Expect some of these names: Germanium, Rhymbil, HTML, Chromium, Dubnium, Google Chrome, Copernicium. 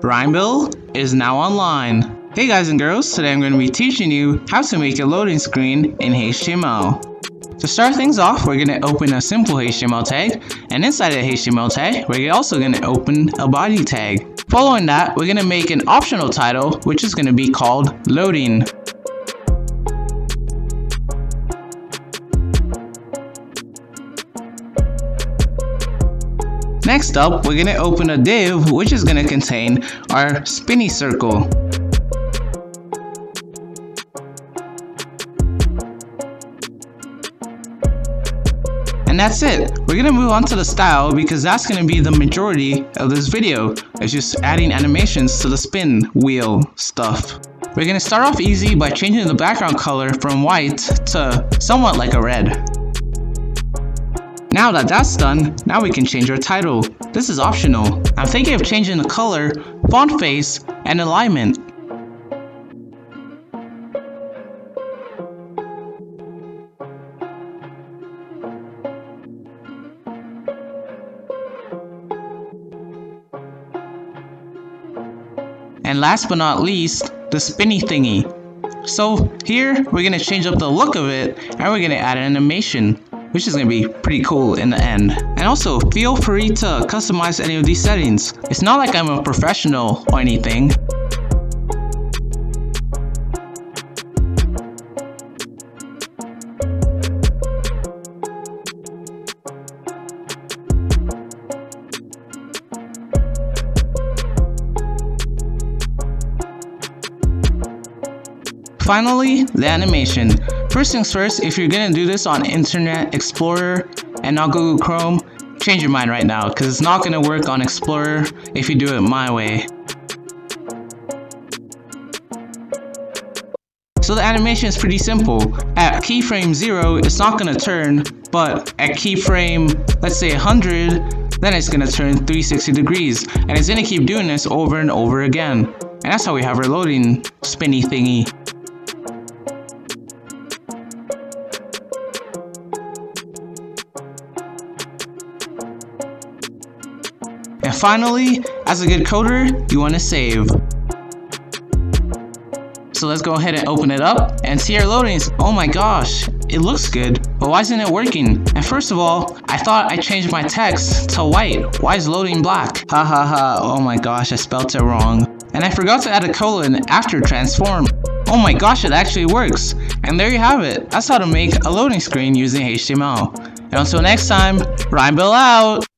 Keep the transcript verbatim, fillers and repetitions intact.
Rhymbil is now online. Hey guys and girls, today I'm going to be teaching you how to make a loading screen in H T M L. To start things off, we're going to open a simple H T M L tag, and inside the H T M L tag, we're also going to open a body tag. Following that, we're going to make an optional title, which is going to be called loading. Next up, we're going to open a div which is going to contain our spinny circle. And that's it. We're going to move on to the style because that's going to be the majority of this video. It's just adding animations to the spin wheel stuff. We're going to start off easy by changing the background color from white to somewhat like a red. Now that that's done, now we can change our title. This is optional. I'm thinking of changing the color, font face, and alignment. And last but not least, the spinny thingy. So here, we're gonna change up the look of it, and we're gonna add an animation, which is going to be pretty cool in the end. And also, feel free to customize any of these settings. It's not like I'm a professional or anything. Finally, the animation. First things first, if you're gonna do this on Internet Explorer and not Google Chrome, change your mind right now because it's not gonna work on Explorer if you do it my way. So the animation is pretty simple. At keyframe zero, it's not gonna turn, but at keyframe, let's say one hundred, then it's gonna turn three hundred sixty degrees, and it's gonna keep doing this over and over again. And that's how we have our loading spinny thingy. And finally, as a good coder, you want to save. So let's go ahead and open it up and see our loadings. Oh my gosh, it looks good, but why isn't it working? And first of all, I thought I changed my text to white. Why is loading black? Ha ha ha, oh my gosh, I spelt it wrong. And I forgot to add a colon after transform. Oh my gosh, it actually works. And there you have it. That's how to make a loading screen using H T M L. And until next time, Rhymbil out!